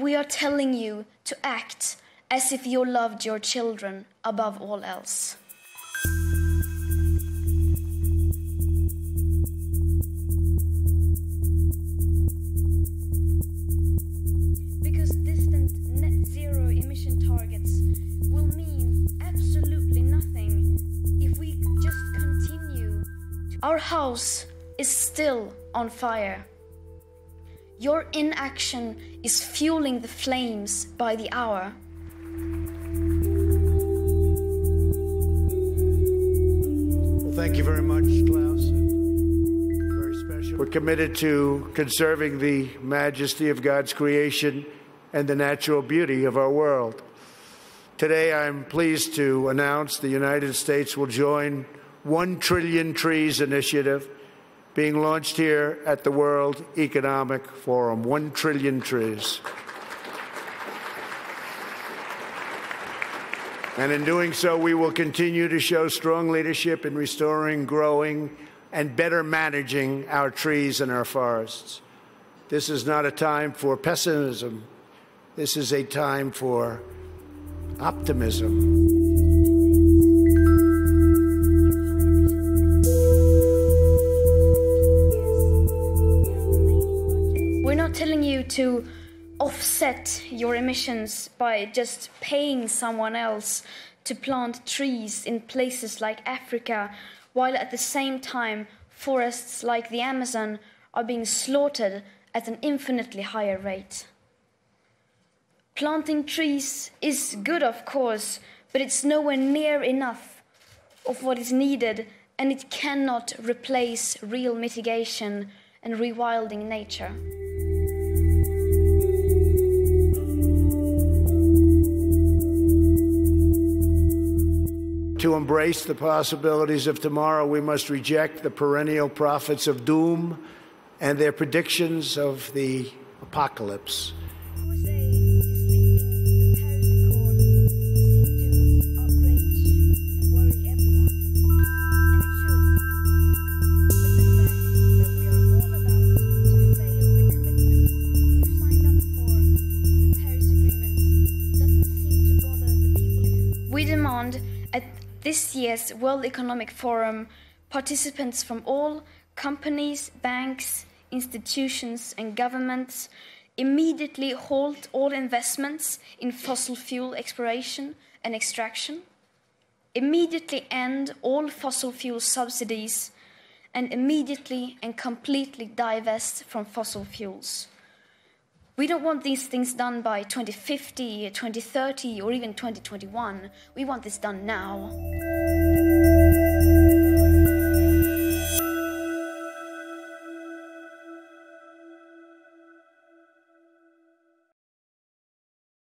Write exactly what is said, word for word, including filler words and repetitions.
We are telling you to act as if you loved your children above all else. Because distant net zero emission targets will mean absolutely nothing if we just continue. Our house is still on fire. Your inaction is fueling the flames by the hour. Well, thank you very much, Klaus. Very special. We're committed to conserving the majesty of God's creation and the natural beauty of our world. Today, I'm pleased to announce the United States will join One Trillion Trees Initiative, being launched here at the World Economic Forum. One trillion trees. And in doing so, we will continue to show strong leadership in restoring, growing, and better managing our trees and our forests. This is not a time for pessimism. This is a time for optimism. Telling you to offset your emissions by just paying someone else to plant trees in places like Africa, while at the same time forests like the Amazon are being slaughtered at an infinitely higher rate. Planting trees is good, of course, but it's nowhere near enough of what is needed, and it cannot replace real mitigation and rewilding nature. To embrace the possibilities of tomorrow, we must reject the perennial prophets of doom and their predictions of the apocalypse. We demand at this year's World Economic Forum, participants from all companies, banks, institutions and governments immediately halt all investments in fossil fuel exploration and extraction, immediately end all fossil fuel subsidies, and immediately and completely divest from fossil fuels. We don't want these things done by twenty fifty, twenty thirty, or even twenty twenty-one. We want this done now.